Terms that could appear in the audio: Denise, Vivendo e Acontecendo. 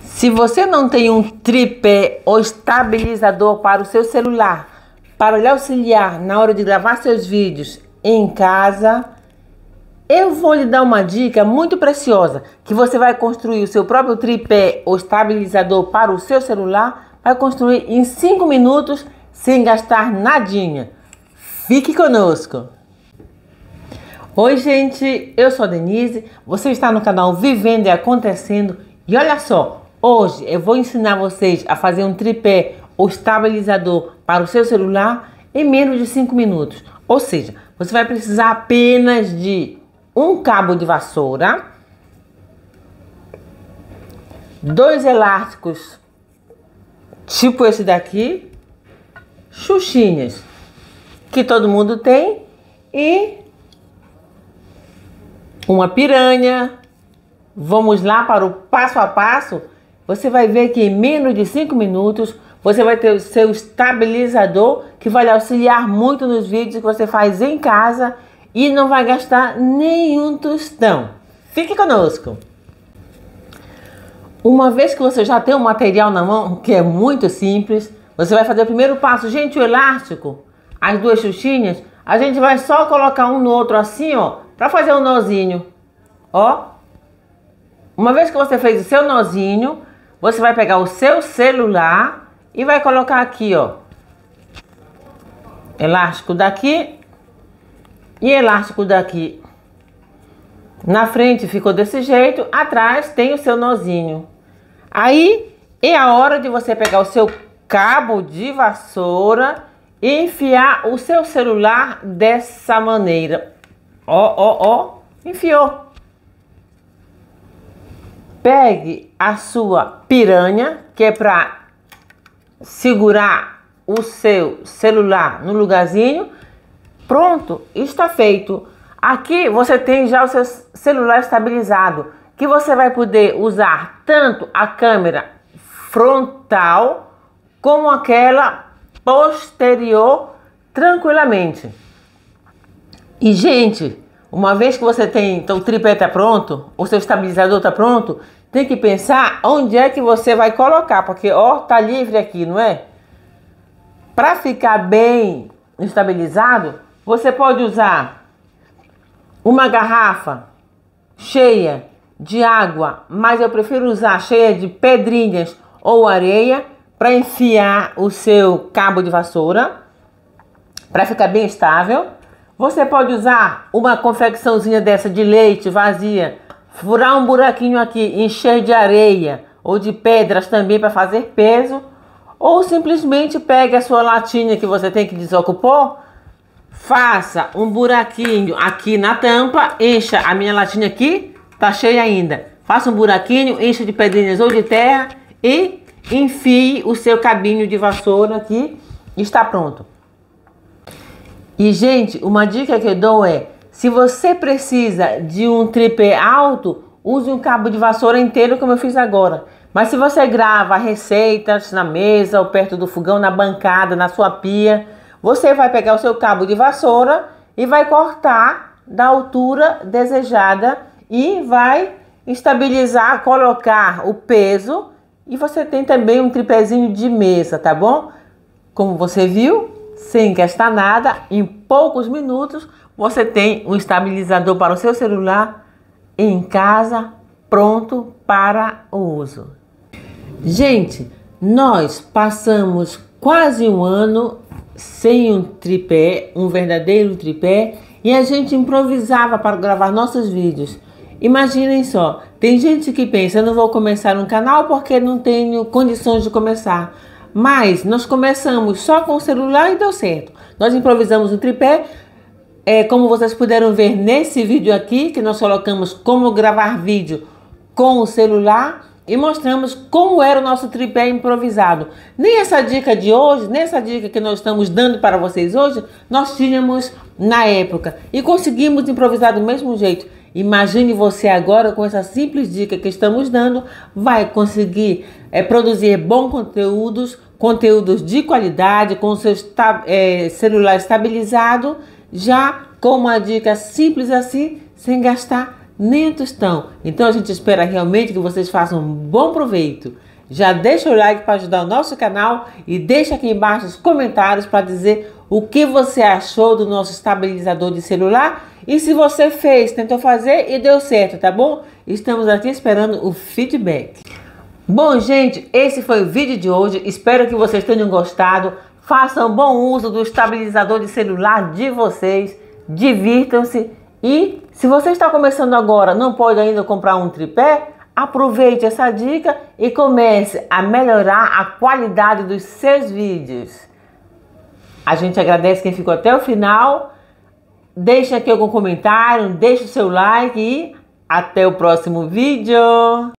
Se você não tem um tripé ou estabilizador para o seu celular, para lhe auxiliar na hora de gravar seus vídeos em casa, eu vou lhe dar uma dica muito preciosa, que você vai construir o seu próprio tripé ou estabilizador para o seu celular, vai construir em 5 minutos sem gastar nadinha. Fique conosco! Oi gente, eu sou a Denise, você está no canal Vivendo e Acontecendo e olha só, hoje eu vou ensinar vocês a fazer um tripé ou estabilizador para o seu celular em menos de 5 minutos. Ou seja, você vai precisar apenas de um cabo de vassoura, 2 elásticos tipo esse daqui, xuxinhas que todo mundo tem e uma piranha. Vamos lá para o passo a passo. Você vai ver que em menos de 5 minutos você vai ter o seu estabilizador que vai lhe auxiliar muito nos vídeos que você faz em casa e não vai gastar nenhum tostão. Fique conosco! Uma vez que você já tem o material na mão, que é muito simples, você vai fazer o primeiro passo. Gente, o elástico, as 2 xuxinhas, a gente vai só colocar um no outro assim, ó, para fazer um nozinho, ó. Uma vez que você fez o seu nozinho, você vai pegar o seu celular e vai colocar aqui, ó, elástico daqui e elástico daqui. Na frente ficou desse jeito, atrás tem o seu nozinho. Aí é a hora de você pegar o seu cabo de vassoura e enfiar o seu celular dessa maneira. Ó, ó, ó, enfiou. Pegue a sua piranha, que é para segurar o seu celular no lugarzinho. Pronto, está feito. Aqui você tem já o seu celular estabilizado, que você vai poder usar tanto a câmera frontal como aquela posterior tranquilamente. E gente, uma vez que você tem, então, o tripé está pronto, o seu estabilizador está pronto, tem que pensar onde é que você vai colocar, porque ó, tá livre aqui, não é? Para ficar bem estabilizado, você pode usar uma garrafa cheia de água, mas eu prefiro usar cheia de pedrinhas ou areia para enfiar o seu cabo de vassoura, para ficar bem estável. Você pode usar uma confecçãozinha dessa de leite vazia, furar um buraquinho aqui, encher de areia ou de pedras também para fazer peso, ou simplesmente pegue a sua latinha que você tem que desocupar, faça um buraquinho aqui na tampa, encha a minha latinha aqui, tá cheia ainda, faça um buraquinho, encha de pedrinhas ou de terra e enfie o seu cabinho de vassoura aqui e está pronto. E gente, uma dica que eu dou é, se você precisa de um tripé alto, use um cabo de vassoura inteiro como eu fiz agora. Mas se você grava receitas na mesa ou perto do fogão, na bancada, na sua pia, você vai pegar o seu cabo de vassoura e vai cortar da altura desejada e vai estabilizar, colocar o peso. E você tem também um tripézinho de mesa, tá bom? Como você viu, sem gastar nada, em poucos minutos você tem um estabilizador para o seu celular em casa, pronto para o uso. Gente, nós passamos quase um ano sem um tripé, um verdadeiro tripé, e a gente improvisava para gravar nossos vídeos. Imaginem só, tem gente que pensa, eu não vou começar um canal porque não tenho condições de começar. Mas nós começamos só com o celular e deu certo. Nós improvisamos um tripé, como vocês puderam ver nesse vídeo aqui, que nós colocamos como gravar vídeo com o celular e mostramos como era o nosso tripé improvisado. Nem essa dica de hoje, nem essa dica que nós estamos dando para vocês hoje, nós tínhamos na época e conseguimos improvisar do mesmo jeito. Imagine você agora com essa simples dica que estamos dando, vai conseguir produzir bons conteúdos de qualidade, com o seu celular estabilizado, já com uma dica simples assim, sem gastar nem a tostão. Então a gente espera realmente que vocês façam um bom proveito. Já deixa o like para ajudar o nosso canal e deixa aqui embaixo os comentários para dizer o que você achou do nosso estabilizador de celular e se você fez, tentou fazer e deu certo, tá bom? Estamos aqui esperando o feedback. Bom, gente, esse foi o vídeo de hoje. Espero que vocês tenham gostado. Façam bom uso do estabilizador de celular de vocês. Divirtam-se. E se você está começando agora, não pode ainda comprar um tripé, aproveite essa dica e comece a melhorar a qualidade dos seus vídeos. A gente agradece quem ficou até o final. Deixe aqui algum comentário, deixe o seu like e até o próximo vídeo.